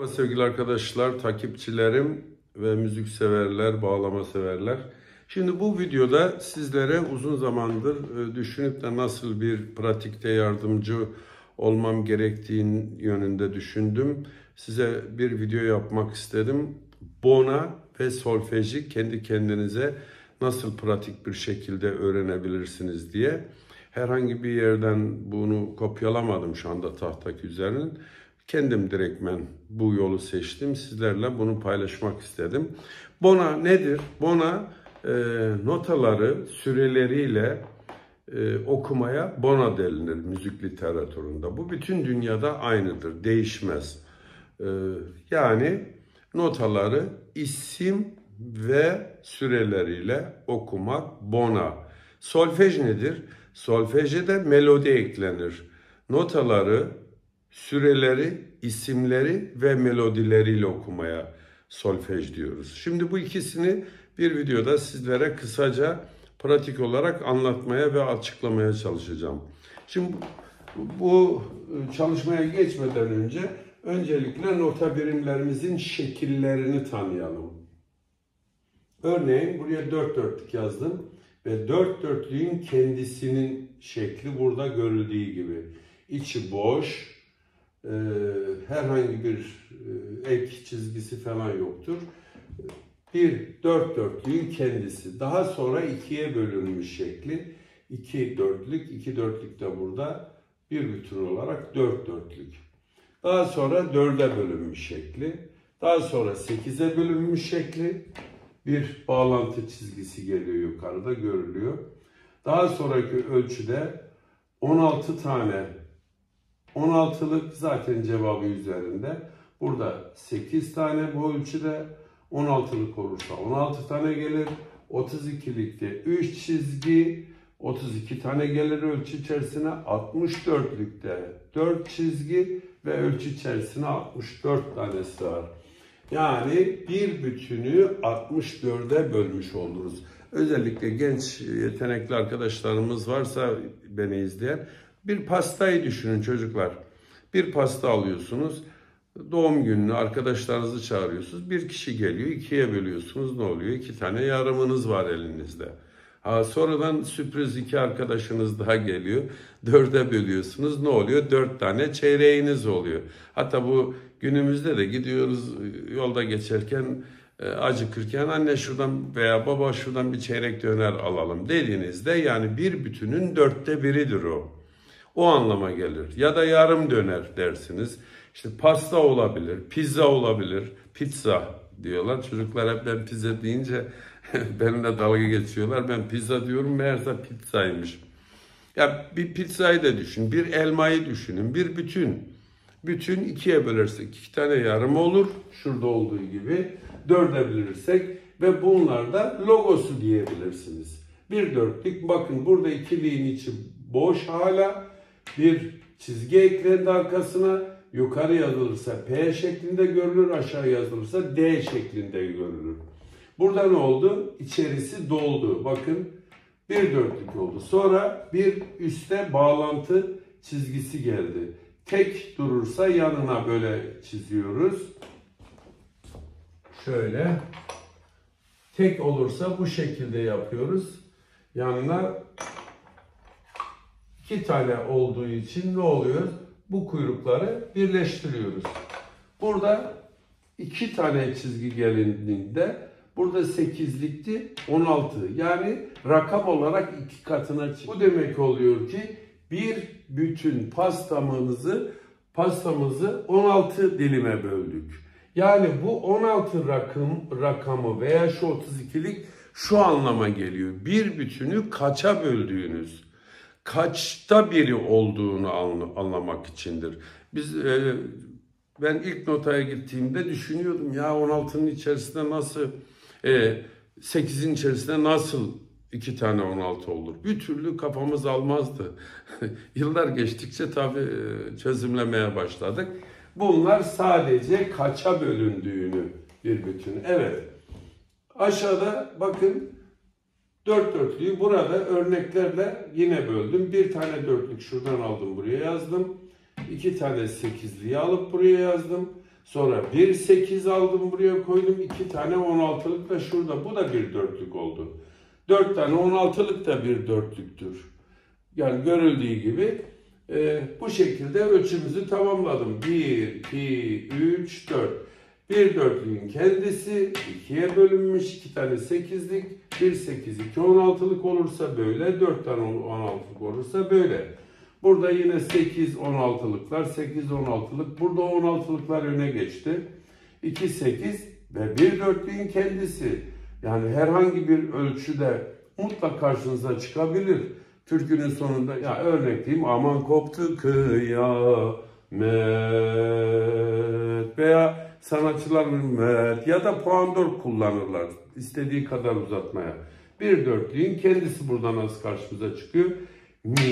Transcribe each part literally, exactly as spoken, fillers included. Merhaba sevgili arkadaşlar, takipçilerim ve müzik severler, bağlama severler. Şimdi bu videoda sizlere uzun zamandır düşünüp de nasıl bir pratikte yardımcı olmam gerektiğini yönünde düşündüm. Size bir video yapmak istedim. Bona ve solfeji kendi kendinize nasıl pratik bir şekilde öğrenebilirsiniz diye. Herhangi bir yerden bunu kopyalamadım şu anda tahtaki üzerinin. Kendim direktmen bu yolu seçtim. Sizlerle bunu paylaşmak istedim. Bona nedir? Bona e, notaları süreleriyle e, okumaya bona denilir müzik literatüründe. Bu bütün dünyada aynıdır, değişmez. E, yani notaları isim ve süreleriyle okumak bona. Solfej nedir? Solfeje de melodi eklenir. Notaları, süreleri, isimleri ve melodileriyle okumaya solfej diyoruz. Şimdi bu ikisini bir videoda sizlere kısaca pratik olarak anlatmaya ve açıklamaya çalışacağım. Şimdi bu çalışmaya geçmeden önce öncelikle nota birimlerimizin şekillerini tanıyalım. Örneğin buraya dört dörtlük yazdım ve dört dörtlüğün kendisinin şekli burada görüldüğü gibi. İçi boş, herhangi bir ek çizgisi falan yoktur. Bir dört dörtlüğün kendisi. Daha sonra ikiye bölünmüş şekli. İki dörtlük, iki dörtlük de burada bir bütün olarak dört dörtlük. Daha sonra dörde bölünmüş şekli. Daha sonra sekize bölünmüş şekli. Bir bağlantı çizgisi geliyor yukarıda görülüyor. Daha sonraki ölçüde on altı tane on altılık zaten cevabı üzerinde. Burada sekiz tane bu ölçüde. on altılık olursa on altı tane gelir. otuz ikilikte üç çizgi. otuz iki tane gelir ölçü içerisine. altmış dörtlükte dört çizgi ve ölçü içerisine altmış dört tane sığar. Yani bir bütünü altmış dörde bölmüş oluruz. Özellikle genç yetenekli arkadaşlarımız varsa beni izleyen. Bir pastayı düşünün çocuklar. Bir pasta alıyorsunuz. Doğum gününü arkadaşlarınızı çağırıyorsunuz. Bir kişi geliyor. ikiye bölüyorsunuz. Ne oluyor? iki tane yarımınız var elinizde. Ha, sonradan sürpriz iki arkadaşınız daha geliyor. dörde bölüyorsunuz. Ne oluyor? dört tane çeyreğiniz oluyor. Hatta bu günümüzde de gidiyoruz yolda geçerken acıkırken anne şuradan veya baba şuradan bir çeyrek döner alalım dediğinizde yani bir bütünün dörtte biridir o. O anlama gelir. Ya da yarım döner dersiniz. İşte pasta olabilir, pizza olabilir, pizza diyorlar. Çocuklar hep ben pizza deyince benimle dalga geçiyorlar. Ben pizza diyorum, meğerse pizzaymış. Ya bir pizzayı da düşün, bir elmayı düşünün, bir bütün. Bütün ikiye bölersek iki tane yarım olur, şurada olduğu gibi. Dörde bölürsek ve bunlar da logosu diyebilirsiniz. Bir dörtlük, bakın burada ikiliğin içi boş hala. Bir çizgi eklendi arkasına, yukarı yazılırsa P şeklinde görülür, aşağı yazılırsa D şeklinde görülür. Burada ne oldu? İçerisi doldu. Bakın bir dörtlük oldu. Sonra bir üste bağlantı çizgisi geldi. Tek durursa yanına böyle çiziyoruz. Şöyle. Tek olursa bu şekilde yapıyoruz. Yanına İki tane olduğu için ne oluyor? Bu kuyrukları birleştiriyoruz. Burada iki tane çizgi gelindiğinde burada sekizlikti on altı. Yani rakam olarak iki katına çıkıyor. Bu demek oluyor ki bir bütün pastamızı pastamızı on altı dilime böldük. Yani bu on altı rakım rakamı veya şu otuz ikilik şu anlama geliyor. Bir bütünü kaça böldüğünüz, kaçta biri olduğunu anlamak içindir. Biz e, ben ilk notaya gittiğimde düşünüyordum ya on altının içerisinde nasıl e, sekizin içerisinde nasıl iki tane on altı olur. Bir türlü kafamız almazdı. Yıllar geçtikçe tabii e, çözümlemeye başladık. Bunlar sadece kaça bölündüğünü bir bütün. Evet. Aşağıda bakın dört dörtlüğü burada örneklerle yine böldüm. Bir tane dörtlük şuradan aldım buraya yazdım. İki tane sekizliği alıp buraya yazdım. Sonra bir sekiz aldım, buraya koydum. iki tane on altılık da şurada. Bu da bir dörtlük oldu. dört tane on altılık da bir dörtlüktür. Yani görüldüğü gibi e, bu şekilde ölçümüzü tamamladım. bir, iki, üç, dört. bir dörtlüğün kendisi ikiye bölünmüş. iki tane sekizlik. bir, sekiz, iki, on altılık olursa böyle. dört tane on altılık olursa böyle. Burada yine sekiz on altılıklar, sekiz on altılık. Burada on altılıklar öne geçti. iki sekiz ve bir dörtlüğün kendisi. Yani herhangi bir ölçüde mutlaka karşınıza çıkabilir. Türkünün sonunda, ya örnek diyeyim, aman koptu kıyamet veya sanatçılar ümmet ya da puan dört kullanırlar istediği kadar uzatmaya. Bir dörtlüğün kendisi burada nasıl karşımıza çıkıyor? Mi.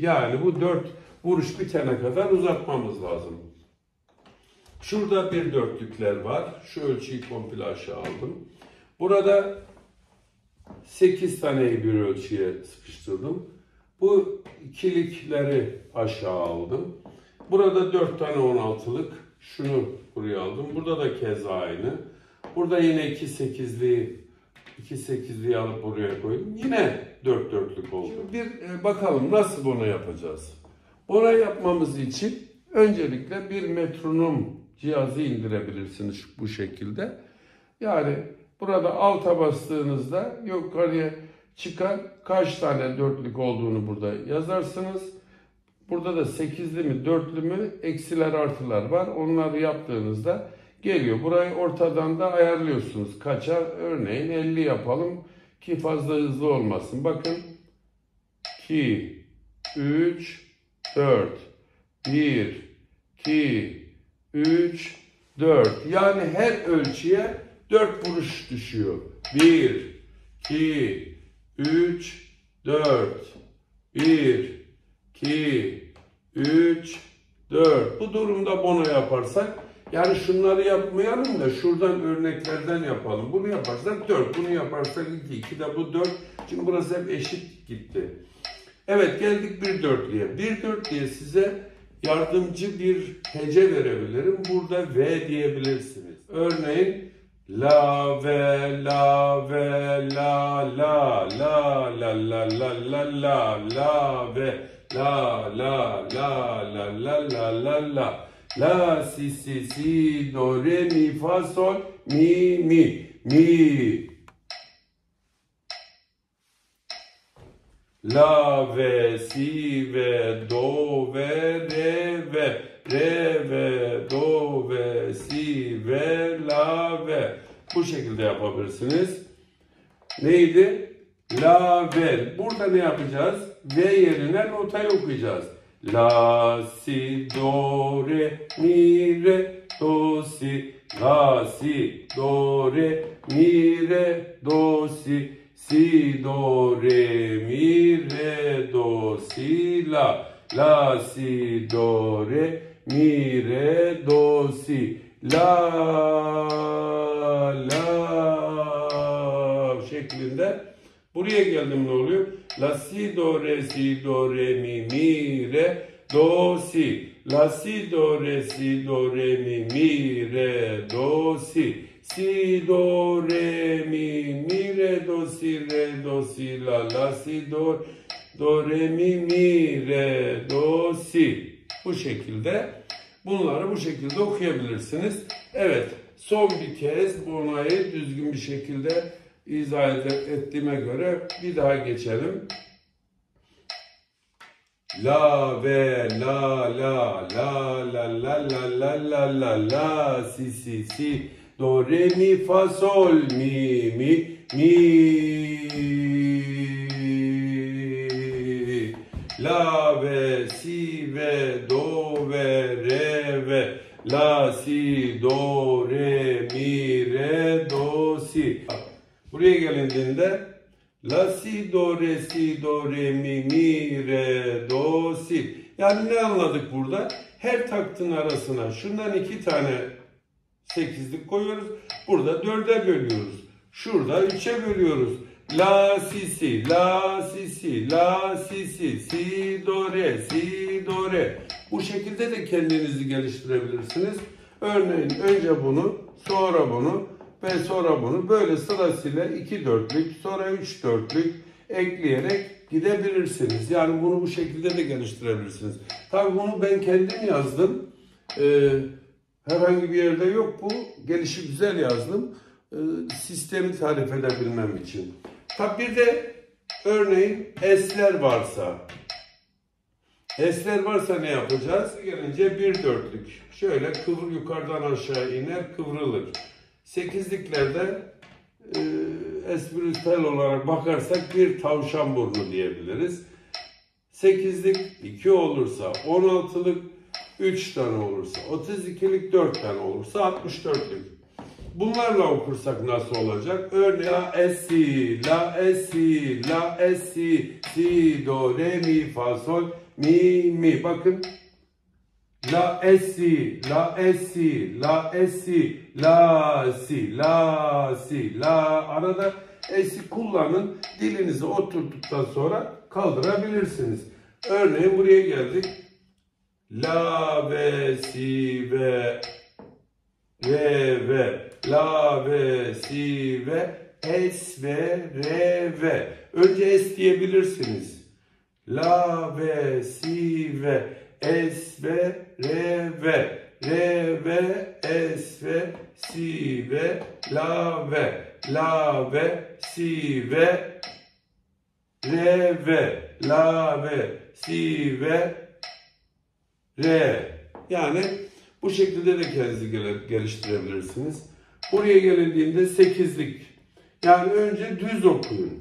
Yani bu dört vuruş bitene kadar uzatmamız lazım. Şurada bir dörtlükler var. Şu ölçüyü komple aşağı aldım. Burada sekiz taneyi bir ölçüye sıkıştırdım. Bu ikilikleri aşağı aldım. Burada dört tane on altılık. Şunu buraya aldım. Burada da keza aynı. Burada yine iki sekizliği iki sekizliği alıp buraya koydum. Yine dört dörtlük oldu. Şimdi bir bakalım nasıl bunu yapacağız. Bunu yapmamız için öncelikle bir metronom cihazı indirebilirsiniz bu şekilde. Yani burada alta bastığınızda yukarıya çıkan kaç tane dörtlük olduğunu burada yazarsınız. Burada da sekizli mi dörtlü mü eksiler artılar var. Onları yaptığınızda geliyor. Burayı ortadan da ayarlıyorsunuz. Kaça? Örneğin elli yapalım ki fazla hızlı olmasın. Bakın. iki, üç, dört. bir, iki, üç, dört. Yani her ölçüye dört vuruş düşüyor. bir, iki, üç, dört. bir, iki, üç, dört. Bu durumda bono yaparsak, yani şunları yapmayalım da şuradan örneklerden yapalım. Bunu yaparsak dört, bunu yaparsak iki, iki de bu dört. Çünkü burası hep eşit gitti. Evet, geldik bir dörtlüğe. Bir dörtlüğe size yardımcı bir hece verebilirim. Burada V diyebilirsiniz. Örneğin la ve la ve la la la la la la la la la ve la la la la la la la la. La, si, si, si, do, re, mi, fa, sol, mi, mi, mi. La, ve, si, ve, do, ve, re, ve, re, ve, do, ve, si, ve, la, ve. Bu şekilde yapabilirsiniz. Neydi? La, ve. Burada ne yapacağız? Ve yerine notayı okuyacağız. La, si, do, re, mi, re, do, si. La, si, do, re, mi, re, do, si. Si, do, re, mi, re, do, si, la. La, si, do, re, mi, re, do, si. La, la şeklinde. Buraya geldim, ne oluyor? La, si, do, re, si, do, re, mi, mi, re, do, si. La, si, do, re, si, do, re, mi, mi, re, do, si. Si, do, re, mi, mi, re, do, si, re, do, si, la, la, si, do, do, re, mi, mi, re, do, si. Bu şekilde, bunları bu şekilde okuyabilirsiniz. Evet, son bir kez bonayı düzgün bir şekilde izah ettiğime göre bir daha geçelim. La ve la la la la la la la la la la si si si do re mi fa sol mi mi mi la ve si ve do ve re ve la si do re mi re do si. Buraya gelindiğinde la si do re si do re mi mi re do si. Yani ne anladık burada? Her taktın arasına şundan iki tane sekizlik koyuyoruz. Burada dörde bölüyoruz. Şurada üçe bölüyoruz. La si si la si si la si si si do re si do re Bu şekilde de kendinizi geliştirebilirsiniz. Örneğin önce bunu, sonra bunu ve sonra bunu böyle sırasıyla iki dörtlük, sonra üç dörtlük ekleyerek gidebilirsiniz. Yani bunu bu şekilde de geliştirebilirsiniz. Tabii bunu ben kendim yazdım. Ee, herhangi bir yerde yok bu. Gelişigüzel yazdım. Ee, sistemi tarif edebilmem için. Tabii bir de örneğin esler varsa, esler varsa ne yapacağız? Gelince bir dörtlük. Şöyle kıvrı yukarıdan aşağı iner, kıvrılır. Sekizliklerde e, espritüel olarak bakarsak bir tavşan burnu diyebiliriz. Sekizlik iki olursa, on altılık üç tane olursa, otuz ikilik dört tane olursa, altmış dörtlük. Bunlarla okursak nasıl olacak? Örneğin la es si, la es si, la es si, si do re mi fa sol mi mi. Bakın. La es si, la es si, la es si, la si, la si, la. Arada es'i kullanın. Dilinizi oturttuktan sonra kaldırabilirsiniz. Örneğin buraya geldik. La ve si ve re ve. La ve si ve es ve re ve. Önce es diyebilirsiniz. La ve si ve es ve re ve. Re ve es ve si ve la ve. La ve si ve re ve. La ve si ve re. Yani bu şekilde de kendinizi geliştirebilirsiniz. Buraya gelindiğinde sekizlik. Yani önce düz okuyun.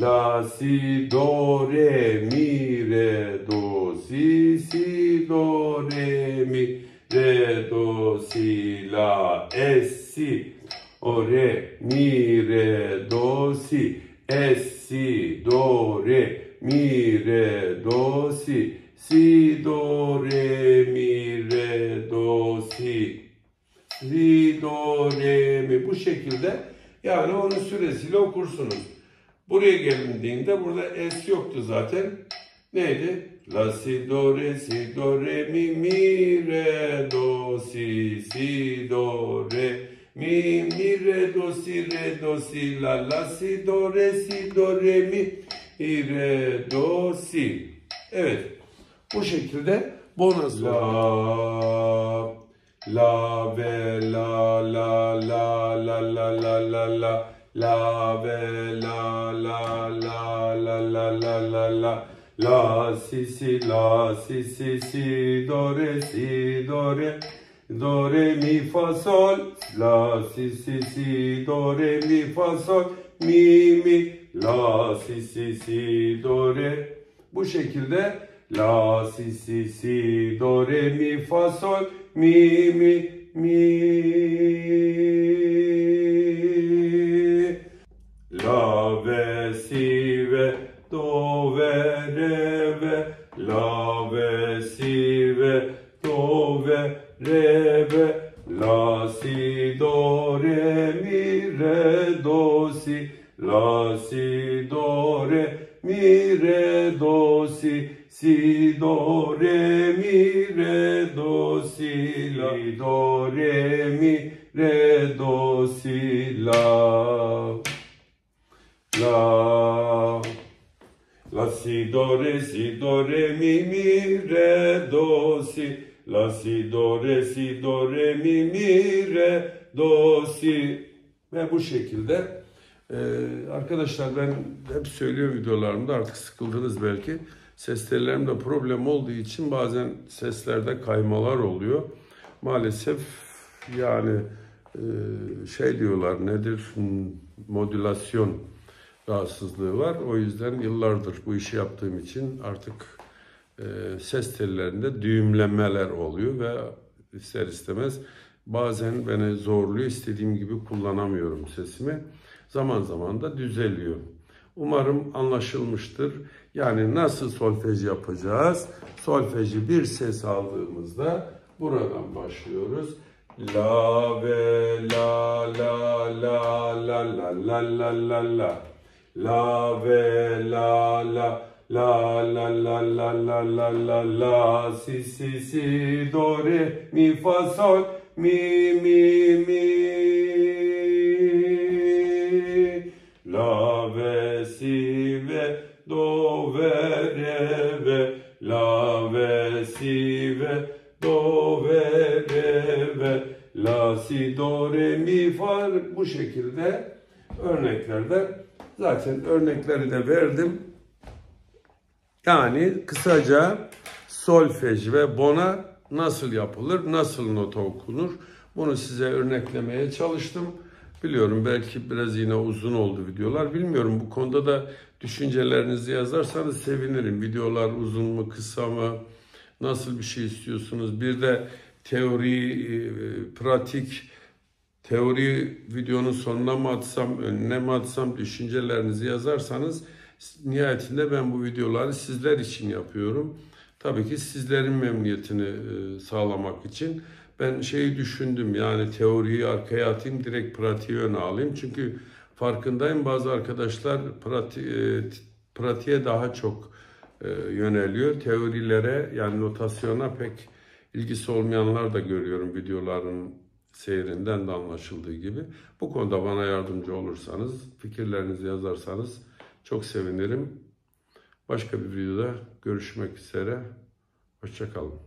La, si, do, re, mi, re, do, si, si, do, re, mi, re, do, si, la, es, si, o, re, mi, re, do, si, es, si, do, re, mi, re, do, si, si, do, re, mi, re, do, si. Si, do, re, mi. Bu şekilde yani onun süresiyle okursunuz. Buraya gelindiğinde burada es yoktu zaten. Neydi? La, si, do, re, si, do, re, mi, mi, re, do, si, si, do, re, mi, mi, re, do, si, re, do, si, la, la, si, do, re, si, do, re, mi, re, do, si. Evet. Bu şekilde bonus var. La ve la la la la la la la la la ve la la la la la la la la la si si la si si si do re si do re do re mi fa sol la si si si do re mi fa sol mi mi la si si si do re. Bu şekilde la si si si do re mi fa sol mi, mi, mi. La ve, si ve, do ve, re ve. La ve, si ve, do ve, re ve. La, si, do, re, mi, re, do, si. La, si, do, re, mi, re, do, si. Si, do, re, mi, re, do, si, la, do, re, mi, re, do, si, la, la, la, si, do, re, si, do, re, mi, mi, re, do, si, la, si, do, re, si, do, re, mi, mi, re, do, si. Ve bu şekilde ee, arkadaşlar ben hep söylüyorum videolarımda, artık sıkıldınız belki. Ses tellerimde problem olduğu için bazen seslerde kaymalar oluyor. Maalesef yani şey diyorlar, nedir? Modülasyon rahatsızlığı var. O yüzden yıllardır bu işi yaptığım için artık ses tellerinde düğümlemeler oluyor ve ister istemez bazen beni zorluyor. İstediğim gibi kullanamıyorum sesimi. Zaman zaman da düzeliyor. Umarım anlaşılmıştır. Yani nasıl solfej yapacağız? Solfeji bir ses aldığımızda buradan başlıyoruz. La ve la la la la la la la la la. La ve la la La la la la la la la la si si si do re mi fa sol mi mi mi la ve si ve do ve re ve la ve si ve do ve re ve la si do re mi fa. Bu şekilde örneklerde, zaten örnekleri de verdim. Yani kısaca solfej ve bona nasıl yapılır, nasıl nota okunur, bunu size örneklemeye çalıştım. Biliyorum belki biraz yine uzun oldu videolar. Bilmiyorum, bu konuda da düşüncelerinizi yazarsanız sevinirim. Videolar uzun mu, kısa mı, nasıl bir şey istiyorsunuz? Bir de teori, pratik, teori videonun sonuna mı atsam, önüne mi atsam, düşüncelerinizi yazarsanız. Nihayetinde ben bu videoları sizler için yapıyorum. Tabii ki sizlerin memnuniyetini sağlamak için. Ben şeyi düşündüm, yani teoriyi arkaya atayım, direkt pratiği öne alayım. Çünkü farkındayım, bazı arkadaşlar prati, pratiğe daha çok yöneliyor. Teorilere, yani notasyona pek ilgisi olmayanlar da görüyorum, videoların seyrinden de anlaşıldığı gibi. Bu konuda bana yardımcı olursanız, fikirlerinizi yazarsanız çok sevinirim. Başka bir videoda görüşmek üzere. Hoşça kalın.